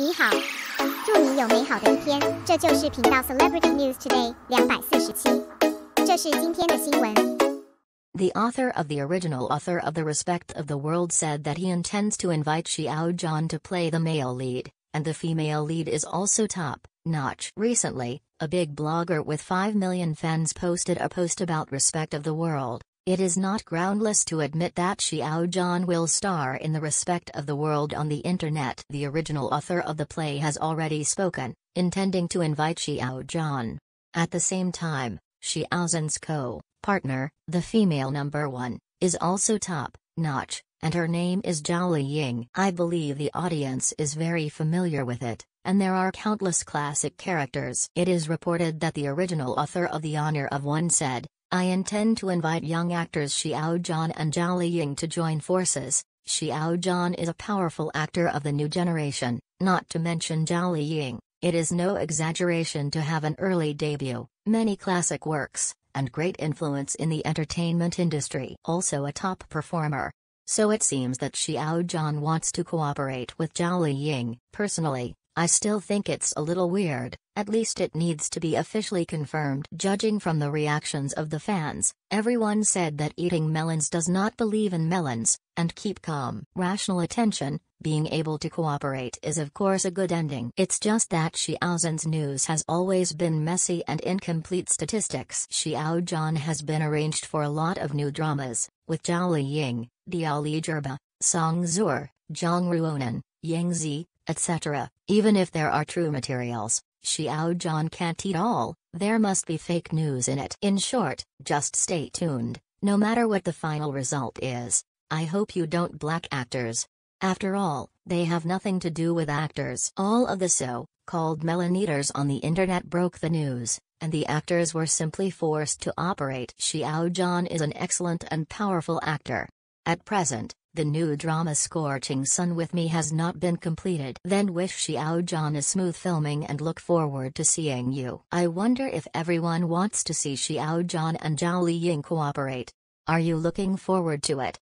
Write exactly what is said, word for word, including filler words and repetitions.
你好，祝你有美好的一天。这就是频道 Celebrity News Today 两百四十七，这是今天的新闻。 The author of the original author of The Respect of the World said that he intends to invite Xiao Zhan to play the male lead, and the female lead is also top-notch. Recently, a big blogger with five million fans posted a post about Respect of the World. It is not groundless to admit that Xiao Zhan will star in The Respect of the World on the internet. The original author of the play has already spoken, intending to invite Xiao Zhan. At the same time, Xiao Zhan's co partner, the female number one, is also top-notch, and her name is Zhao Liying. I believe the audience is very familiar with it, and there are countless classic characters. It is reported that the original author of The Honor of One said, "I intend to invite young actors Xiao Zhan and Zhao Liying to join forces. Xiao Zhan is a powerful actor of the new generation, not to mention Zhao Liying. It is no exaggeration to have an early debut, many classic works, and great influence in the entertainment industry. Also a top performer. So it seems that Xiao Zhan wants to cooperate with Zhao Liying. Personally, I still think it's a little weird, at least it needs to be officially confirmed." Judging from the reactions of the fans, everyone said that eating melons does not believe in melons, and keep calm. Rational attention, being able to cooperate is of course a good ending. It's just that Xiao Zhan's news has always been messy and incomplete statistics. Xiao Zhan has been arranged for a lot of new dramas, with Zhao Liying, Di Li Jieba, Song Zhur, Zhang Ruonan, Yang Zi, et cetera. Even if there are true materials, Xiao Zhan can't eat all, there must be fake news in it. In short, just stay tuned, no matter what the final result is. I hope you don't black actors. After all, they have nothing to do with actors. All of the so-called melon eaters on the internet broke the news, and the actors were simply forced to operate. Xiao Zhan is an excellent and powerful actor. At present, the new drama Scorching Sun with Me has not been completed. Then wish Xiao Zhan a smooth filming and look forward to seeing you. I wonder if everyone wants to see Xiao Zhan and Zhao Liying cooperate. Are you looking forward to it?